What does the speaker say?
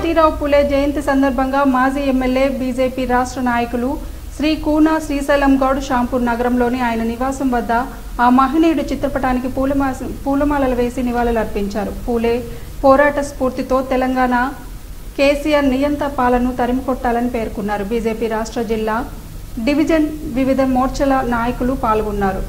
జ్యోతిరావు పూలే జయంతి సందర్భంగా మాజీ MLA BJP రాష్ట్ర నాయకులు శ్రీ కూన శ్రీశైలం గౌడ్ షాంపూర్ నగరంలోని ఆయన నివాసం వద్ద ఆ మహనీయుడి చిత్రపటానికి పూలమాలలు వేసి నివాళులర్పించారు. పూలే పోరాట స్ఫూర్తితో తెలంగాణ కేసీఆర్ నియంత పాలనను తరిమికొట్టాలని పేర్కొన్నారు. బీజేపీ రాష్ట్ర జిల్లా డివిజన్ వివిధ మోర్చల నాయకులు పాల్గొన్నారు.